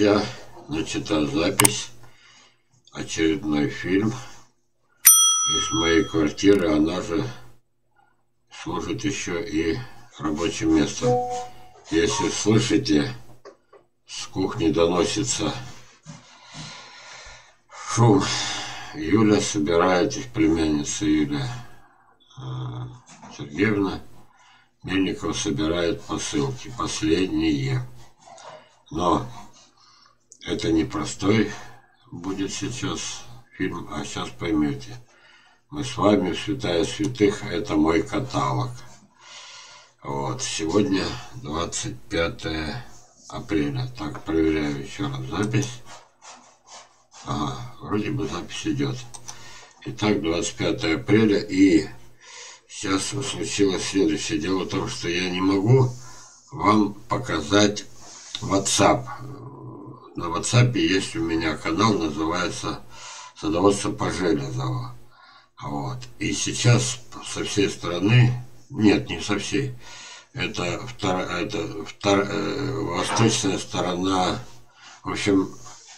друзья, начата запись, очередной фильм из моей квартиры, она же служит еще и рабочим местом. Если слышите, с кухни доносится шум. Юля собирает, их племянница Юля Сергеевна Мельникова собирает посылки, последние. Но это не простой будет сейчас фильм, а сейчас поймете. Мы с вами, святая святых, это мой каталог. Вот, сегодня 25 апреля. Так, проверяю еще раз запись. Ага, вроде бы запись идет. Итак, 25 апреля, и сейчас случилось следующее. Дело в том, что я не могу вам показать WhatsApp. На WhatsApp есть у меня канал, называется «Садоводство по Железову». Вот. И сейчас со всей страны, нет, не со всей, восточная сторона, в общем,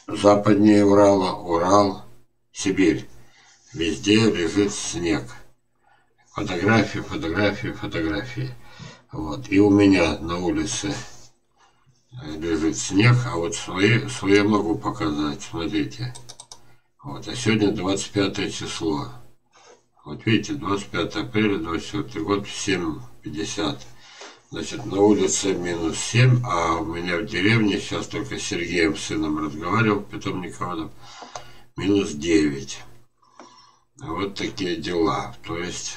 западнее Урала, Урал, Сибирь. Везде лежит снег. Фотографии, фотографии, фотографии. Вот. И у меня на улице лежит снег, а вот свои я могу показать, смотрите. Вот, а сегодня 25 число. Вот видите, 25 апреля, 24 год, 7:50. Значит, на улице минус 7, а у меня в деревне, сейчас только с Сергеем, сыном, разговаривал, питомником, минус 9. Вот такие дела. То есть,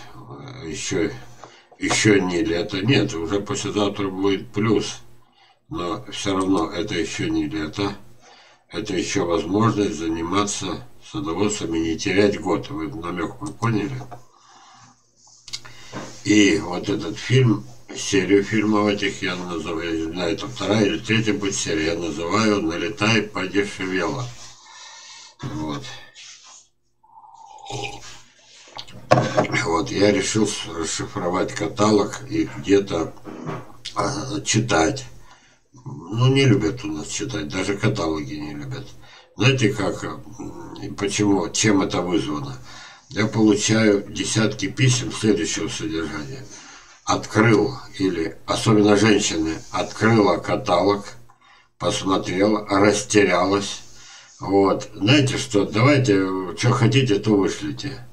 еще не лето. Нет, уже послезавтра будет плюс. Но все равно это еще не лето, это еще возможность заниматься садоводством и не терять год. Вы намек вы поняли? И вот этот фильм, серию фильмов этих я называю, я не знаю, это вторая или третья будет серия, я называю «Налетай, подешевело». Вот. Вот, я решил расшифровать каталог и где-то читать. Ну, не любят у нас читать, даже каталоги не любят. Знаете, как, почему, чем это вызвано? Я получаю десятки писем следующего содержания. Открыл, или особенно женщины, открыла каталог, посмотрела, растерялась. Вот, знаете что, давайте, что хотите, то вышлите.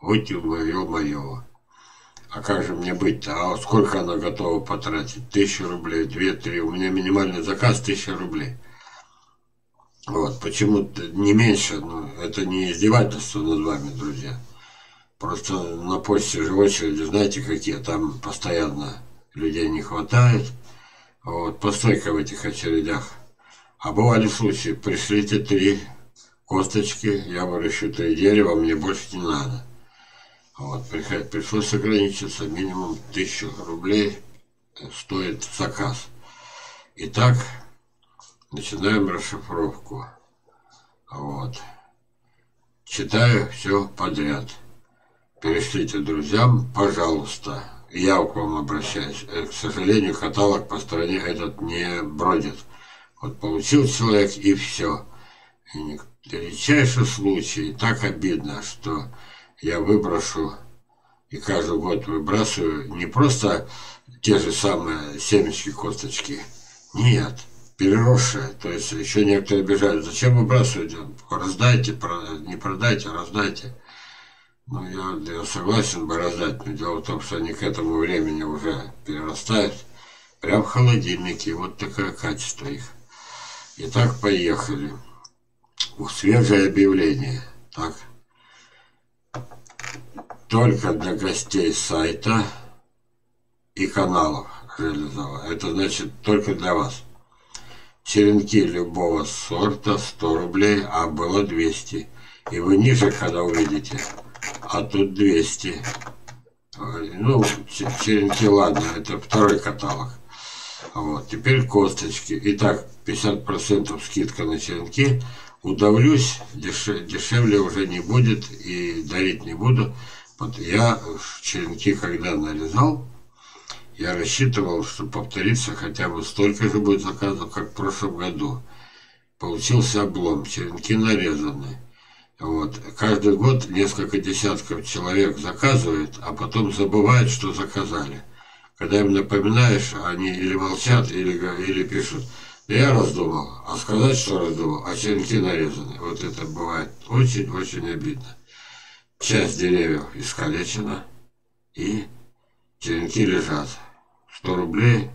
Ой, ё-моё. А как же мне быть-то? А сколько она готова потратить? 1000 рублей, 2-3. У меня минимальный заказ 1000 рублей. Вот, почему-то не меньше, но это не издевательство над вами, друзья. Просто на почте же очереди, знаете, какие там постоянно людей не хватает. Вот, постойка в этих очередях. А бывали случаи, пришлите 3 косточки, я выращу 3 дерева, мне больше не надо. Вот, пришлось ограничиться, минимум 1000 рублей стоит заказ. Итак, начинаем расшифровку. Вот. Читаю все подряд. Перешлите друзьям, пожалуйста. Я к вам обращаюсь. К сожалению, каталог по стране этот не бродит. Вот получил человек, и все. И редчайший случай. Так обидно, что я выброшу, и каждый год выбрасываю не просто те же самые семечки, косточки. Нет, переросшие. То есть еще некоторые обижают. Зачем выбрасывать? Раздайте, не продайте, раздайте. Ну, я согласен бы раздать, но дело в том, что они к этому времени уже перерастают. Прям в холодильнике. Вот такое качество их. Итак, поехали. Свежее объявление. Так. Только для гостей сайта и каналов Железова. Это значит только для вас. Черенки любого сорта 100 рублей, а было 200. И вы ниже, когда увидите, а тут 200. Ну, черенки, ладно, это второй каталог. Вот, теперь косточки. Итак, 50% скидка на черенки. Удавлюсь, дешевле уже не будет и дарить не буду. Вот я черенки, когда нарезал, я рассчитывал, что повторится хотя бы столько же будет заказов, как в прошлом году. получился облом, черенки нарезаны. Вот. Каждый год несколько десятков человек заказывает, а потом забывает, что заказали. Когда им напоминаешь, они или молчат, или пишут: я раздувал, а сказать, что раздувал, а черенки нарезаны. Вот это бывает очень-очень обидно. Часть деревьев искалечена, и черенки лежат. 100 рублей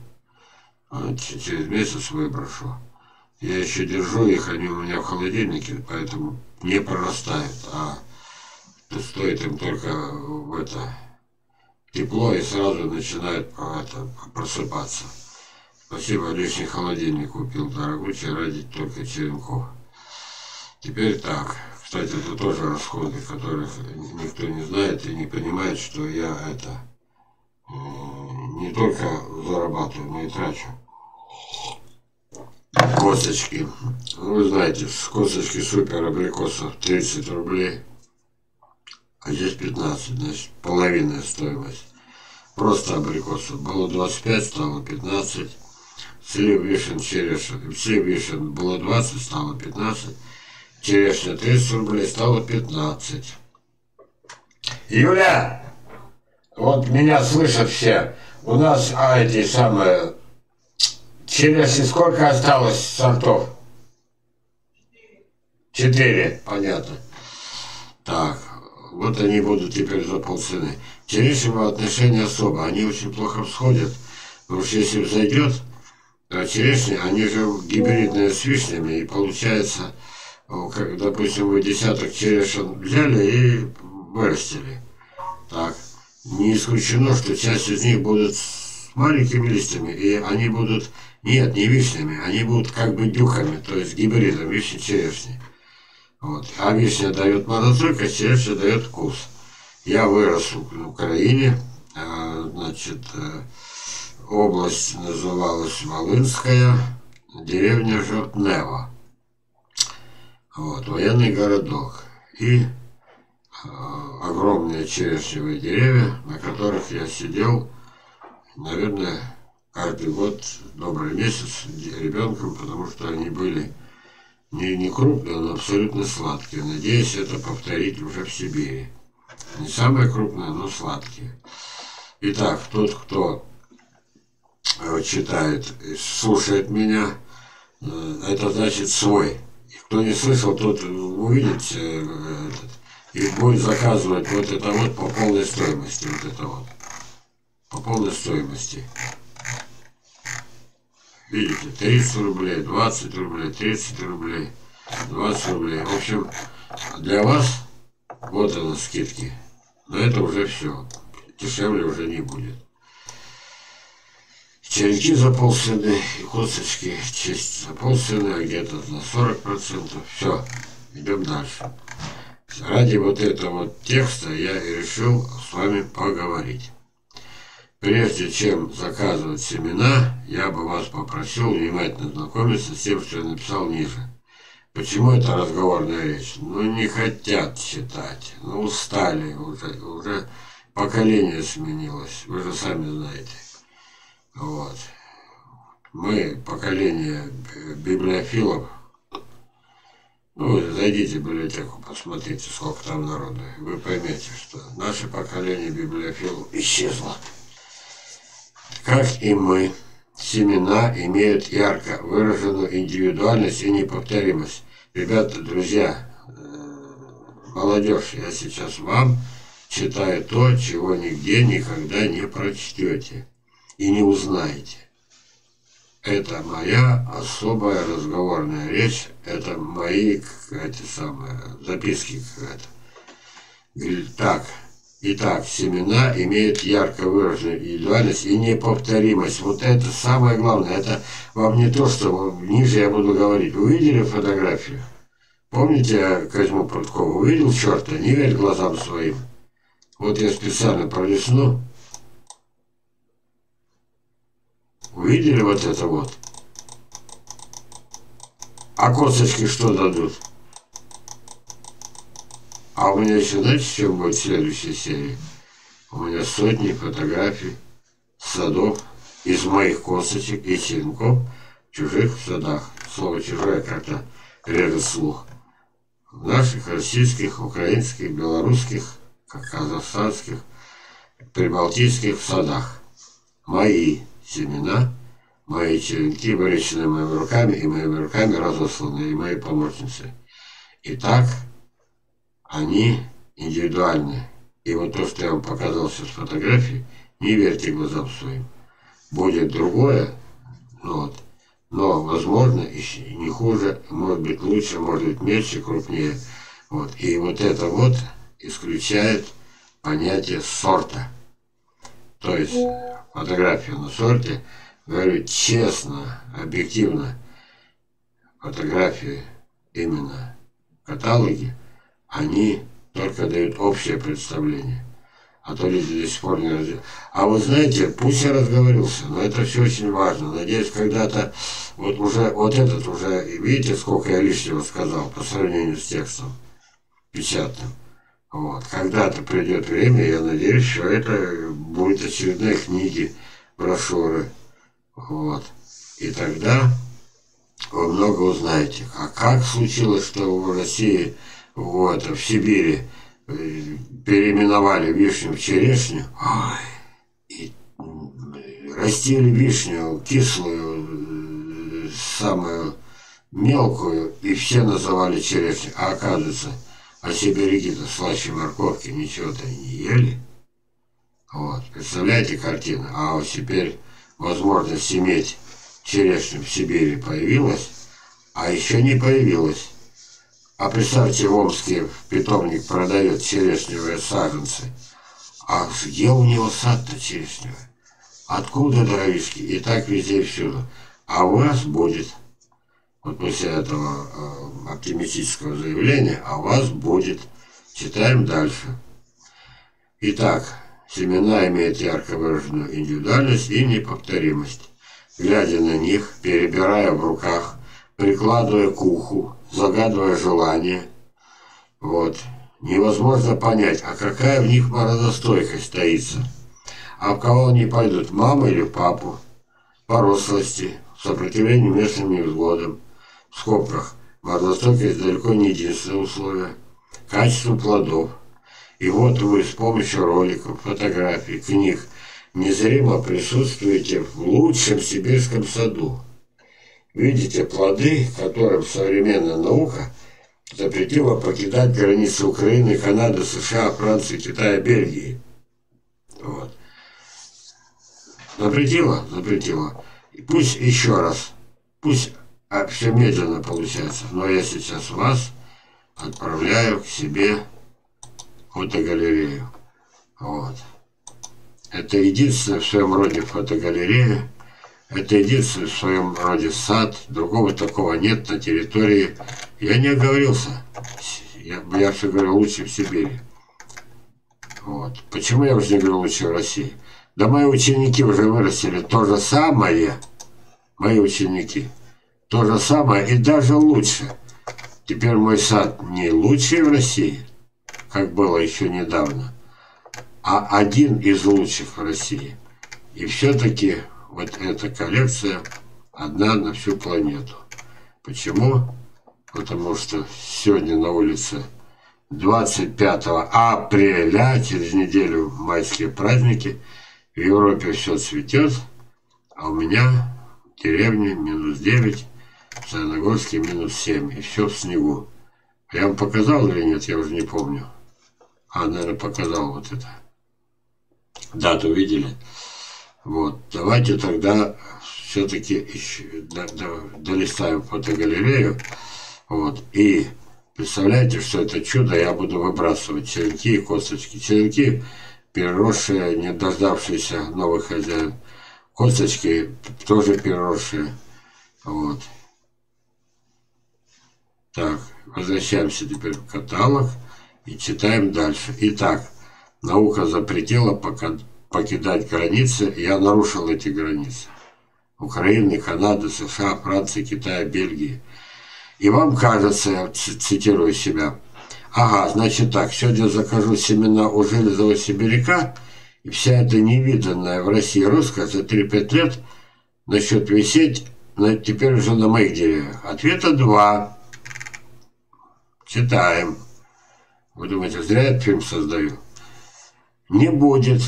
через месяц выброшу. Я еще держу их, они у меня в холодильнике, поэтому не прорастают, а стоит им только в это тепло, и сразу начинают просыпаться. Спасибо, лишний холодильник купил, дорогучий, ради только черенков. Теперь так. Кстати, это тоже расходы, которых никто не знает и не понимает, что я это не только зарабатываю, но и трачу. Косточки. Вы знаете, косточки супер абрикосов 30 рублей, а здесь 15, значит, половинная стоимость. Просто абрикосов. Было 25, стало 15. Слив, вишен, черешня. Слив, вишен было 20, стало 15. Черешня 30 рублей, стало 15. Юля! Вот меня слышат все. У нас, эти самые... Черешни сколько осталось сортов? 4, понятно. Так, вот они будут теперь за полцены. Черешневое отношение особо, они очень плохо всходят. Потому что если взойдет, то черешни, они же гибридные с вишнями, и получается, как, допустим, вы десяток черешен взяли и вырастили. Так, не исключено, что часть из них будут с маленькими листьями, и они будут... Нет, не вишнями, они будут как бы дюками, то есть гибридом вишни-черешни. Вот. А вишня дает морозок, а черешня дает вкус. Я вырос в Украине, значит, область называлась Волынская, деревня Жертнева. Вот, военный городок. И огромные черешневые деревья, на которых я сидел, наверное, каждый год, добрый месяц, ребенком, потому что они были не крупные, но абсолютно сладкие. Надеюсь, это повторить уже в Сибири. Не самые крупные, но сладкие. Итак, тот, кто читает и слушает меня, это значит свой. И кто не слышал, тот увидит и будет заказывать вот это вот по полной стоимости. Вот это вот. По полной стоимости. Видите, 30 рублей, 20 рублей, 30 рублей, 20 рублей. В общем, для вас вот она скидки. Но это уже все. Дешевле уже не будет. Черенки за полцены, и косточки честь за полцены, а где-то на 40%. Все, идем дальше. Ради вот этого вот текста я и решил с вами поговорить. Прежде чем заказывать семена, я бы вас попросил внимательно знакомиться с тем, что я написал ниже. Почему это разговорная речь? Ну, не хотят читать, ну, устали, уже поколение сменилось, вы же сами знаете. Вот. Мы поколение библиофилов, ну, зайдите в библиотеку, посмотрите, сколько там народу, вы поймете, что наше поколение библиофилов исчезло. Как и мы, семена имеют ярко выраженную индивидуальность и неповторимость. Ребята, друзья, молодежь, я сейчас вам читаю то, чего нигде никогда не прочтете и не узнаете. Это моя особая разговорная речь, это мои записки какая-то. Так. Итак, семена имеют ярко выраженную индивидуальность и неповторимость. Вот это самое главное. Это вам не то, что ниже я буду говорить. Вы видели фотографию? Помните Козьму Прудкова? Увидел черта, не верь глазам своим. Вот я специально пролесну. Увидели вот это вот? А косточки что дадут? А у меня еще, знаете, что будет в следующей серии? У меня сотни фотографий садов из моих косточек и черенков в чужих садах. Слово «чужое» как-то ряда слуг наших российских, украинских, белорусских, казахстанских, прибалтийских садах. Мои семена, мои черенки, выращенные моими руками разосланы, и мои помощницы. И так они индивидуальны. И вот то, что я вам показал с фотографии, не верьте глазам своим. Будет другое, вот, но, возможно, еще не хуже, может быть лучше, может быть меньше, крупнее. Вот. И вот это вот исключает понятие сорта. То есть фотографию на сорте, говорю честно, объективно, фотографии именно каталоги, они только дают общее представление. А то люди до сих пор не разделяют. А вы знаете, пусть я разговорился, но это все очень важно. Надеюсь, когда-то, вот уже, вот этот уже, видите, сколько я лишнего сказал по сравнению с текстом печатным. Вот. Когда-то придет время, я надеюсь, что это будут очередные книги, брошюры. Вот. И тогда вы много узнаете. А как случилось, что в России, вот, в Сибири, переименовали вишню в черешню, и растили вишню кислую, самую мелкую, и все называли черешню. А оказывается, а сибиряки-то слаще морковки ничего-то не ели. Вот. Представляете картину? А вот теперь возможность иметь черешню в Сибири появилась, а еще не появилась. А представьте, в Омске питомник продает черешневые саженцы. А где у него сад-то черешневый? Откуда дровишки? И так везде и всюду. А у вас будет, вот после этого оптимистического заявления, а у вас будет. Читаем дальше. Итак, семена имеют ярко выраженную индивидуальность и неповторимость. Глядя на них, перебирая в руках, прикладывая к уху, загадывая желание, вот, невозможно понять, а какая в них морозостойкость таится, а в кого они пойдут, маму или папу, по рослости, сопротивлению местным невзгодам, в скобках, морозостойкость далеко не единственное условие, качество плодов. И вот вы с помощью роликов, фотографий, книг незримо присутствуете в лучшем сибирском саду. Видите плоды, которым современная наука запретила покидать границы Украины, Канады, США, Франции, Китая, Бельгии. Вот. Запретила? Запретила. И пусть еще раз, пусть все медленно получается, но я сейчас вас отправляю к себе в фотогалерею. Вот. Это единственная в своем роде фотогалерея. Это единственный в своем роде сад, другого такого нет на территории. Я не оговорился, я все говорил лучше в Сибири. Вот. Почему я уже не говорил лучше в России? Да мои ученики уже вырастили то же самое, мои ученики, то же самое и даже лучше. Теперь мой сад не лучший в России, как было еще недавно, а один из лучших в России. И все-таки... Вот эта коллекция одна на всю планету. Почему? Потому что сегодня на улице 25 апреля, через неделю майские праздники, в Европе все цветет, а у меня в деревне минус 9, в Саяногорске минус 7, и все в снегу. Я вам показал или нет, я уже не помню. А, наверное, показал вот это. Дату видели? Вот, давайте тогда все-таки долистаем фотогалерею. Вот, и представляете, что это чудо, я буду выбрасывать черенки и косточки. Черенки, переросшие, не дождавшиеся новых хозяев. Косточки тоже переросшие. Вот. Так, возвращаемся теперь в каталог и читаем дальше. Итак, наука запретила покидать границы, я нарушил эти границы. Украины, Канады, США, Франции, Китая, Бельгии. И вам кажется, я цитирую себя, ага, значит так, сегодня закажу семена у железового сибиряка, и вся эта невиданная в России русская за 3-5 лет насчет висеть теперь уже на моих деревьях. Ответа два. Читаем. Вы думаете, зря я фильм создаю? Не будет,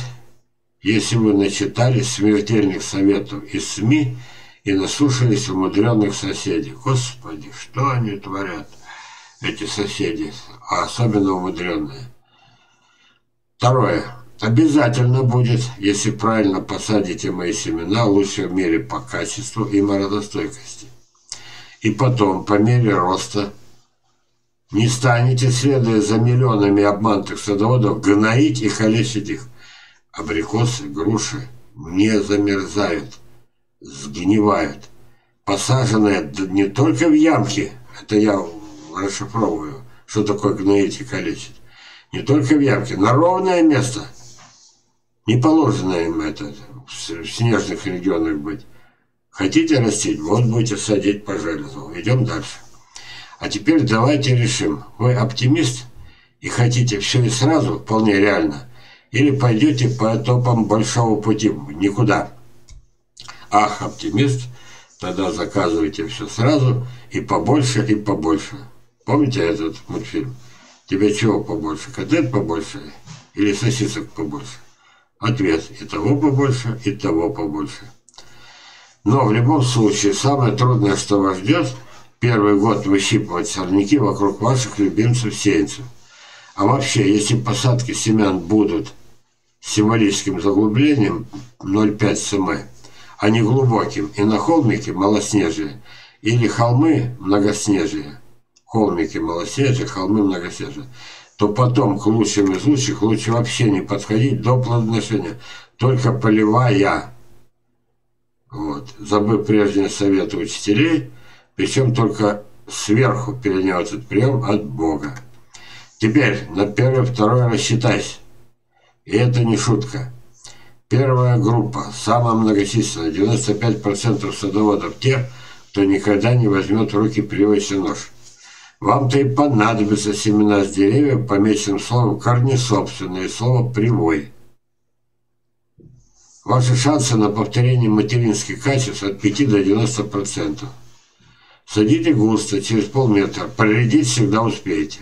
если вы начитали смертельных советов из СМИ и наслушались умудренных соседей. Господи, что они творят, эти соседи, а особенно умудренные. Второе. Обязательно будет, если правильно посадите мои семена, лучше в мире по качеству и морозостойкости. И потом, по мере роста, не станете, следуя за миллионами обманутых садоводов, гноить и калечить их. Абрикосы, груши не замерзают, сгнивают. Посаженные не только в ямки, это я расшифровываю, что такое гноить и калечить. Не только в ямке, на ровное место. Не положено им это в снежных регионах быть. Хотите растить? Вот будете садить по железу. Идем дальше. А теперь давайте решим. Вы оптимист и хотите все и сразу, вполне реально, или пойдете по топам большого пути никуда? Ах, оптимист, тогда заказывайте все сразу и побольше, и побольше. Помните этот мультфильм? Тебе чего побольше? Котлет побольше или сосисок побольше? Ответ. И того побольше, и того побольше. Но в любом случае, самое трудное, что вас ждет, первый год выщипывать сорняки вокруг ваших любимцев-сеянцев. А вообще, если посадки семян будут с символическим заглублением 0,5 см, а не глубоким, и на холмике малоснежие, или холмы многоснежие, холмики малоснежие, холмы многоснежие, то потом к лучшим из лучших лучше вообще не подходить до плодоношения, только поливая. Вот. Забыв прежние советы учителей, причем только сверху перенял этот прием от Бога. Теперь на первое, второе рассчитайся. И это не шутка. Первая группа, самая многочисленная, 95% садоводов тех, кто никогда не возьмет в руки привычный нож. Вам-то и понадобятся семена с деревьев, помеченным словом корни собственные, слово «привой». Ваши шансы на повторение материнских качеств от 5 до 90%. Садите густо, через полметра, проредить всегда успеете.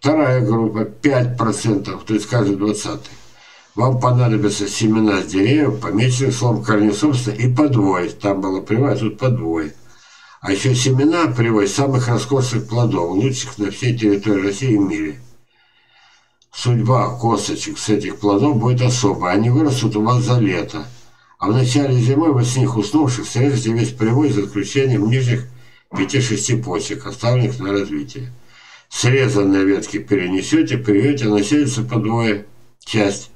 Вторая группа, 5%, то есть каждый 20-й. Вам понадобятся семена с деревьев, помеченных словом корни собственно, и подвой. Там было привой, а тут подвой. А еще семена привой самых роскошных плодов, лучших на всей территории России и мире. Судьба косточек с этих плодов будет особая. Они вырастут у вас за лето. А в начале зимы вы с них уснувших срежете весь привой с исключением нижних 5-6 почек, оставленных на развитие. Срезанные ветки перенесете, привьете, населится по двое часть.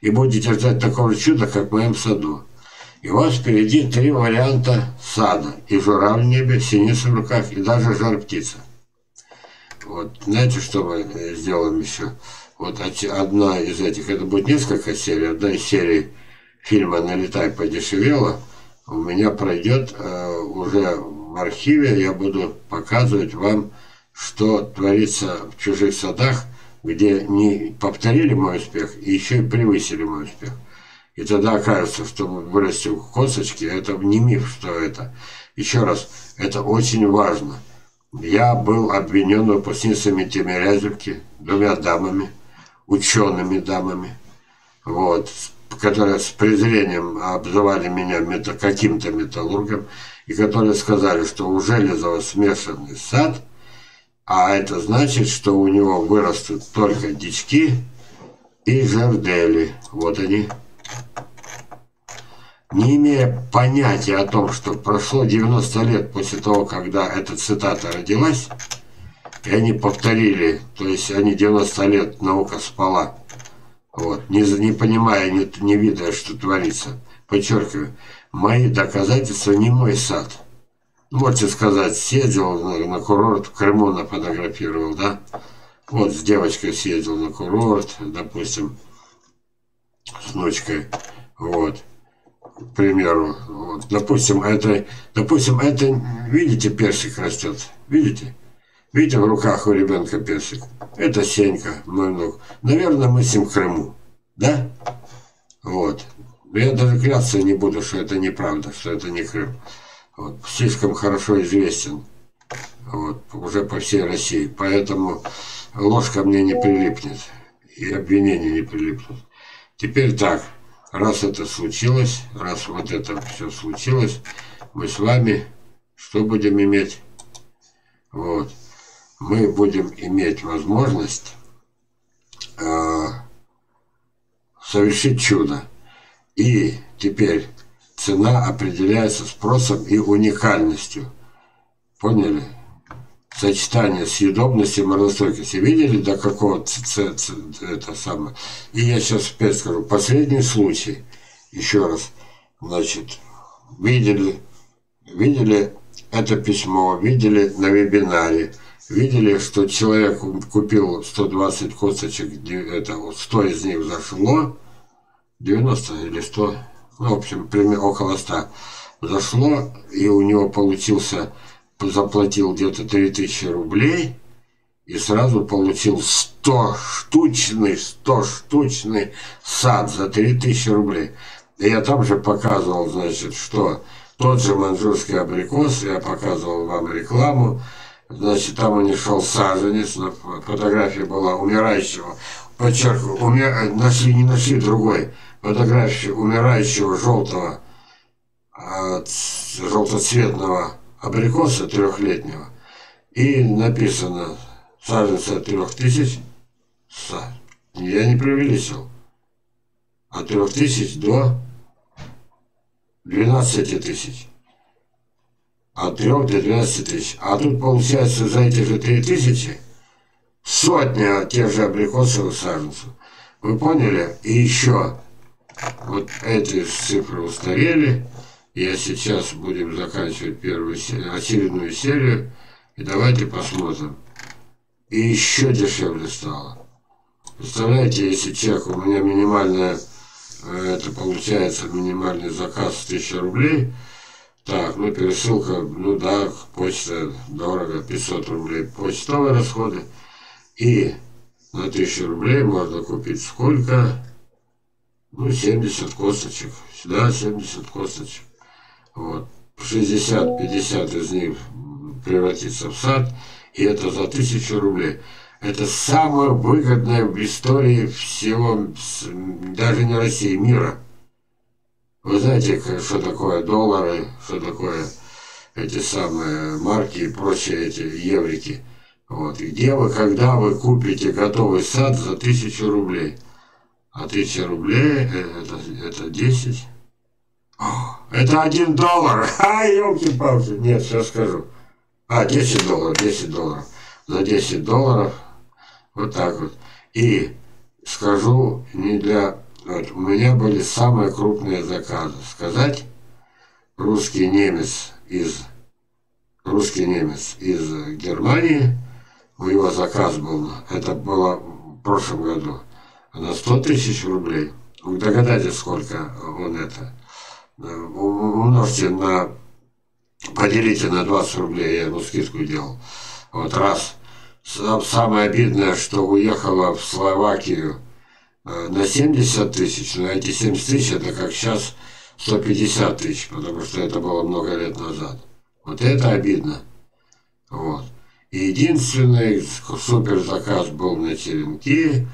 И будете ждать такого чуда, как в моем саду. И у вас впереди 3 варианта сада. И журавль в небе, синица в руках, и даже жар-птица. Вот, знаете, что мы сделаем еще? Вот одна из этих, это будет несколько серий, одна из серий фильма «Налетай подешевело» у меня пройдет уже в архиве, я буду показывать вам, что творится в чужих садах, где не повторили мой успех, и еще и превысили мой успех. И тогда окажется, что вырастил косточки, это не миф, что это. Еще раз, это очень важно. Я был обвинен выпускницами Тимирязевки, 2 дамами, учеными дамами, вот, которые с презрением обзывали меня каким-то металлургом, и которые сказали, что у Железова смешанный сад, а это значит, что у него вырастут только дички и жердели. Вот они. Не имея понятия о том, что прошло 90 лет после того, когда эта цитата родилась, и они повторили, то есть они 90 лет, наука спала, вот, не понимая, не видя, что творится. Подчеркиваю, мои доказательства не мой сад. Можете сказать, съездил на курорт, в Крыму нафотографировал, да? Вот с девочкой съездил на курорт, допустим, с внучкой, вот. К примеру, вот, допустим, это, видите, персик растет, видите? Видите, в руках у ребенка персик. Это Сенька, мой внук. Наверное, мы с ним в Крыму, да? Вот. Я даже клясться не буду, что это неправда, что это не Крым. Вот. Слишком хорошо известен вот, уже по всей России. Поэтому ложка мне не прилипнет и обвинения не прилипнут. Теперь так, раз это случилось, раз вот это все случилось, мы с вами что будем иметь? Вот. Мы будем иметь возможность совершить чудо. И теперь цена определяется спросом и уникальностью. Поняли? Сочетание съедобности и морозостойкости. Видели, до какого это самое? И я сейчас опять скажу, последний случай, еще раз, значит, видели это письмо, видели на вебинаре, видели, что человек купил 120 косточек, это, 100 из них зашло, 90 или 100, ну, в общем, примерно около 100 зашло, и у него получился, заплатил где-то 3000 рублей, и сразу получил 100-штучный сад за 3000 рублей. И я там же показывал, значит, что тот же маньчжурский абрикос, я показывал вам рекламу, значит, там у них шел саженец, фотография была умирающего, подчеркиваю, не нашли другой, фотографию умирающего желтого, желтоцветного абрикоса трехлетнего, и написано саженец от 3000, я не преувеличил, от 3000 до 12 тысяч. От 3 до 12 тысяч. А тут получается за эти же 3000 сотня тех же абрикосовых саженцев. Вы поняли? И еще вот эти цифры устарели. Я сейчас будем заканчивать первую серию, очередную серию. И давайте посмотрим. И еще дешевле стало. Представляете, если человек, у меня минимальная, это получается минимальный заказ 1000 рублей. Так, ну пересылка, ну да, почта дорого, 500 рублей почтовые расходы. И на 1000 рублей можно купить сколько? Ну 70 косточек, да, 70 косточек. Вот, 60-50 из них превратится в сад, и это за 1000 рублей. Это самое выгодное в истории всего, даже не России, мира. Вы знаете, что такое доллары, что такое эти самые марки и прочие эти еврики. Вот. Где вы, когда вы купите готовый сад за 1000 рублей? А 1000 рублей это 10. О, это 1 доллар. А, елки-палки. Нет, сейчас скажу. А, 10 долларов, 10 долларов. За 10 долларов. Вот так вот. И скажу, не для... Вот, у меня были самые крупные заказы. Сказать, русский немец из Германии, у него заказ был, это было в прошлом году, на 100 тысяч рублей. Вы догадаетесь, сколько он это? Умножьте на, поделите на 20 рублей, я ему скидку делал. Вот раз. Самое обидное, что уехала в Словакию на 70 тысяч, но эти 70 тысяч это как сейчас 150 тысяч, потому что это было много лет назад. Вот это обидно. Вот. И единственный супер заказ был на Черенки,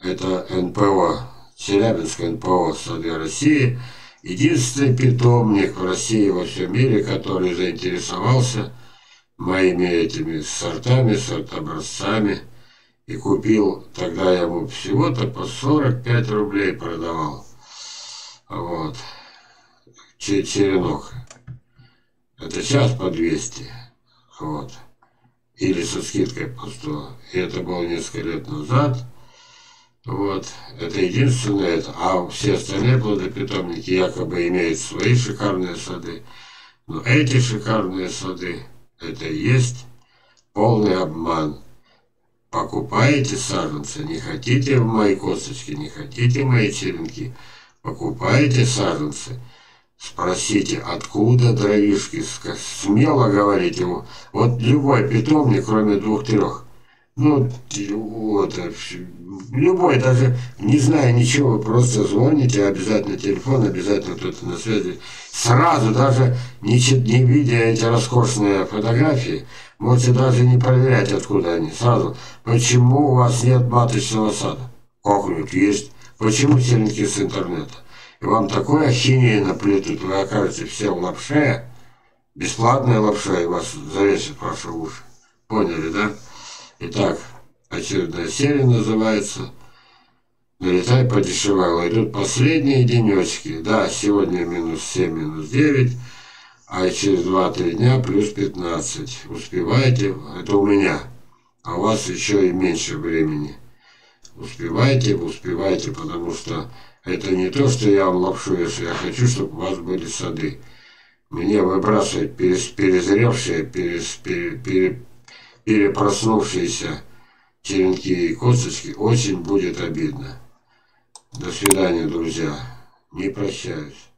это НПО, Челябинское НПО САД России. Единственный питомник в России, во всем мире, который заинтересовался моими этими сортами, сортобразцами. И купил, тогда я ему всего-то по 45 рублей продавал. Вот. Черенок. Это сейчас по 200. Вот. Или со скидкой по 100. И это было несколько лет назад. Вот. Это единственное. А все остальные плодопитомники якобы имеют свои шикарные сады. Но эти шикарные сады, это и есть полный обман. Покупаете саженцы, не хотите мои косточки, не хотите мои черенки. Покупаете саженцы, спросите, откуда дровишки, смело говорите ему. Вот любой питомник, кроме 2-3, ну, вот, любой, даже не зная ничего, просто звоните, обязательно телефон, обязательно кто-то на связи. Сразу, даже не видя эти роскошные фотографии, Можете даже не проверять, откуда они. Сразу, почему у вас нет маточного сада? Окунь есть. Почему серенькие с интернета? И вам такое ахинея наплетут, вы окажетесь все в лапше, бесплатная лапша, и вас завесит ваши уши. Поняли, да? Итак, очередная серия называется «Налетай подешевало». Идут последние денечки. Да, сегодня минус 7, минус 9, а через 2-3 дня плюс 15. Успевайте, это у меня, а у вас еще и меньше времени. Успевайте, успевайте, потому что это не то, что я вам лапшу, если я хочу, чтобы у вас были сады. Мне выбрасывать перезревшие, перепроснувшиеся черенки и косточки очень будет обидно. До свидания, друзья. Не прощаюсь.